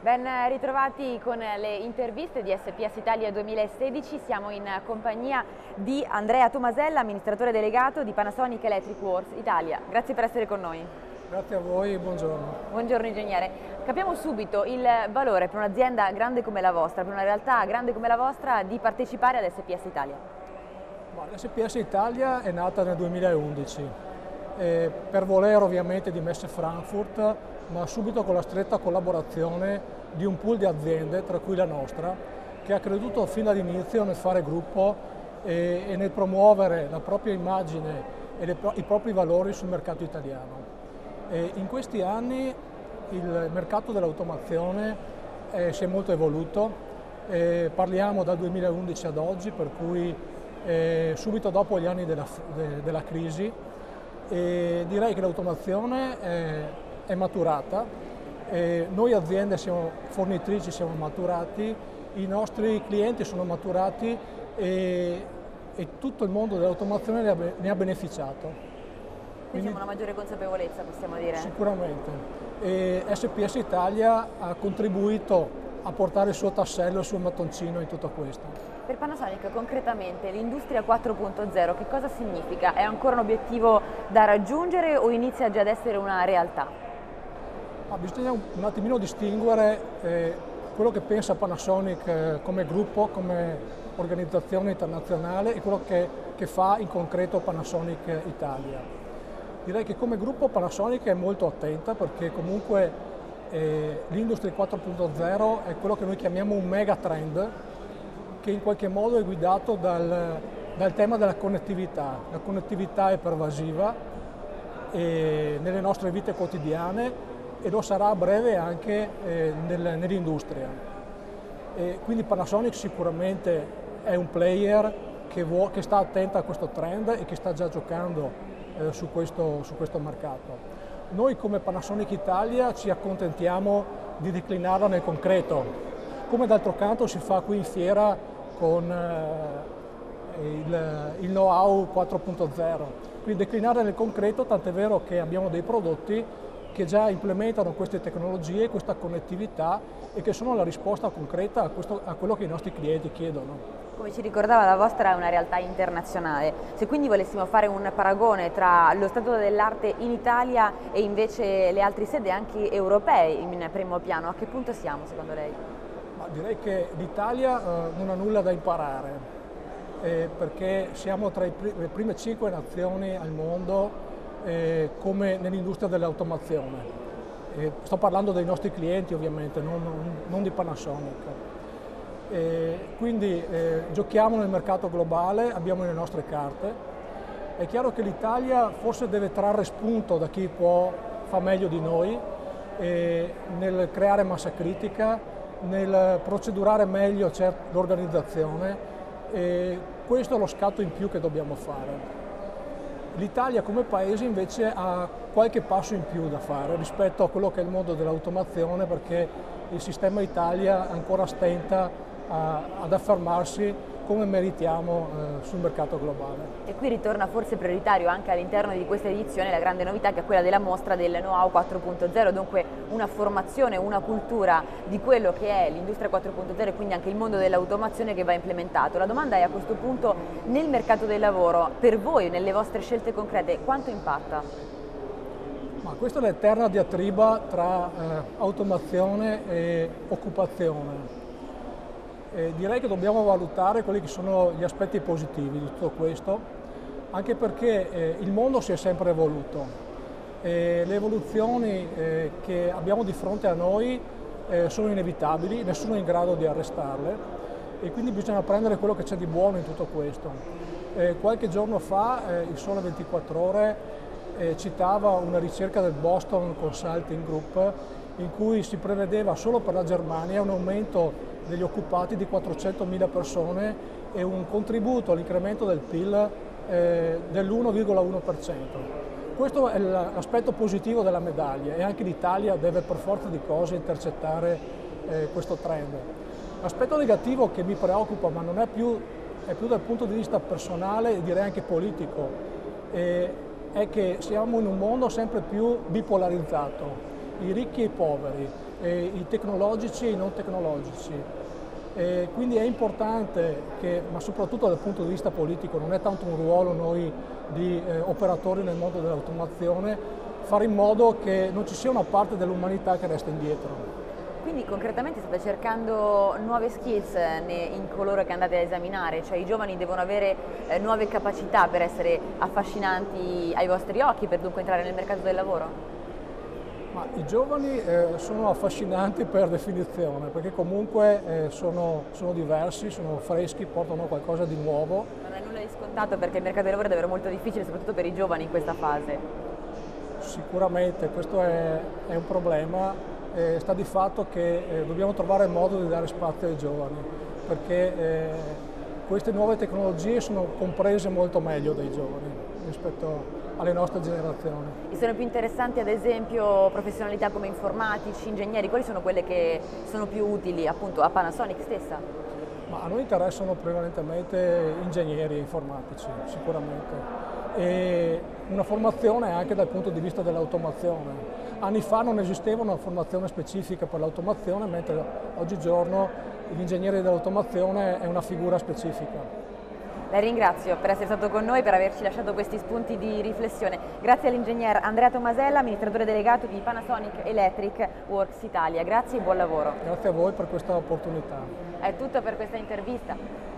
Ben ritrovati con le interviste di SPS Italia 2016, siamo in compagnia di Andrea Tomasella, amministratore delegato di Panasonic Electric Works Italia. Grazie per essere con noi. Grazie a voi, buongiorno. Buongiorno ingegnere. Capiamo subito il valore per un'azienda grande come la vostra, per una realtà grande come la vostra, di partecipare ad SPS Italia. SPS Italia è nata nel 2011, per volere ovviamente di Messe Frankfurt, ma subito con la stretta collaborazione di un pool di aziende, tra cui la nostra, che ha creduto fin dall'inizio nel fare gruppo e nel promuovere la propria immagine e i propri valori sul mercato italiano. E in questi anni il mercato dell'automazione si è molto evoluto, parliamo dal 2011 ad oggi, per cui subito dopo gli anni della crisi, e direi che l'automazione è maturata, noi aziende siamo fornitrici, siamo maturati, i nostri clienti sono maturati e tutto il mondo dell'automazione ne ha beneficiato. Quindi una maggiore consapevolezza, possiamo dire. Sicuramente. E SPS Italia ha contribuito a portare il suo tassello, il suo mattoncino in tutto questo. Per Panasonic concretamente l'industria 4.0 che cosa significa? È ancora un obiettivo da raggiungere o inizia già ad essere una realtà? Ma bisogna un attimino distinguere quello che pensa Panasonic come gruppo, come organizzazione internazionale e quello che fa in concreto Panasonic Italia. Direi che come gruppo Panasonic è molto attenta perché comunque l'industria 4.0 è quello che noi chiamiamo un mega trend che in qualche modo è guidato dal tema della connettività. La connettività è pervasiva nelle nostre vite quotidiane e lo sarà a breve anche nell'industria. Quindi Panasonic sicuramente è un player che sta attento a questo trend e che sta già giocando su questo mercato. Noi come Panasonic Italia ci accontentiamo di declinarla nel concreto, come d'altro canto si fa qui in fiera con il know-how 4.0. Quindi declinare nel concreto, tant'è vero che abbiamo dei prodotti che già implementano queste tecnologie, questa connettività e che sono la risposta concreta a quello che i nostri clienti chiedono. Come ci ricordava, la vostra è una realtà internazionale. Se quindi volessimo fare un paragone tra lo stato dell'arte in Italia e invece le altre sedi anche europee in primo piano, a che punto siamo secondo lei? Ma direi che l'Italia non ha nulla da imparare perché siamo tra le prime 5 nazioni al mondo come nell'industria dell'automazione. Sto parlando dei nostri clienti ovviamente, non di Panasonic. Quindi giochiamo nel mercato globale, abbiamo le nostre carte. È chiaro che l'Italia forse deve trarre spunto da chi fa meglio di noi nel creare massa critica, nel procedurare meglio l'organizzazione. Questo è lo scatto in più che dobbiamo fare. L'Italia come paese invece ha qualche passo in più da fare rispetto a quello che è il mondo dell'automazione perché il sistema Italia ancora stenta ad affermarsi come meritiamo sul mercato globale. E qui ritorna forse prioritario anche all'interno di questa edizione la grande novità che è quella della mostra del know-how 4.0, dunque una formazione, una cultura di quello che è l'industria 4.0 e quindi anche il mondo dell'automazione che va implementato. La domanda è a questo punto nel mercato del lavoro, per voi, nelle vostre scelte concrete, quanto impatta? Ma questa è l'eterna diatriba tra automazione e occupazione. Direi che dobbiamo valutare quelli che sono gli aspetti positivi di tutto questo, anche perché il mondo si è sempre evoluto. Le evoluzioni che abbiamo di fronte a noi sono inevitabili, nessuno è in grado di arrestarle e quindi bisogna prendere quello che c'è di buono in tutto questo. Qualche giorno fa il Sole 24 Ore citava una ricerca del Boston Consulting Group in cui si prevedeva solo per la Germania un aumento degli occupati di 400.000 persone e un contributo all'incremento del PIL dell'1,1%. Questo è l'aspetto positivo della medaglia e anche l'Italia deve per forza di cose intercettare questo trend. L'aspetto negativo che mi preoccupa, ma non è più dal punto di vista personale e direi anche politico, è che siamo in un mondo sempre più bipolarizzato, i ricchi e i poveri, i tecnologici e i non tecnologici. Quindi è importante che, ma soprattutto dal punto di vista politico, non è tanto un ruolo noi di operatori nel mondo dell'automazione, fare in modo che non ci sia una parte dell'umanità che resta indietro. Quindi concretamente state cercando nuove skills in coloro che andate a esaminare, cioè i giovani devono avere nuove capacità per essere affascinanti ai vostri occhi, per dunque entrare nel mercato del lavoro? Ma i giovani sono affascinanti per definizione, perché comunque sono diversi, sono freschi, portano qualcosa di nuovo. Non è nulla di scontato, perché il mercato del lavoro è davvero molto difficile, soprattutto per i giovani in questa fase. Sicuramente questo è un problema. Sta di fatto che dobbiamo trovare modo di dare spazio ai giovani, perché queste nuove tecnologie sono comprese molto meglio dai giovani rispetto alle nostre generazioni. E sono più interessanti ad esempio professionalità come informatici, ingegneri, quali sono quelle che sono più utili appunto a Panasonic stessa? Ma a noi interessano prevalentemente ingegneri e informatici, sicuramente. E una formazione anche dal punto di vista dell'automazione. Anni fa non esisteva una formazione specifica per l'automazione, mentre oggigiorno l'ingegnere dell'automazione è una figura specifica. La ringrazio per essere stato con noi, per averci lasciato questi spunti di riflessione. Grazie all'ingegner Andrea Tomasella, amministratore delegato di Panasonic Electric Works Italia. Grazie e buon lavoro. Grazie a voi per questa opportunità. È tutto per questa intervista.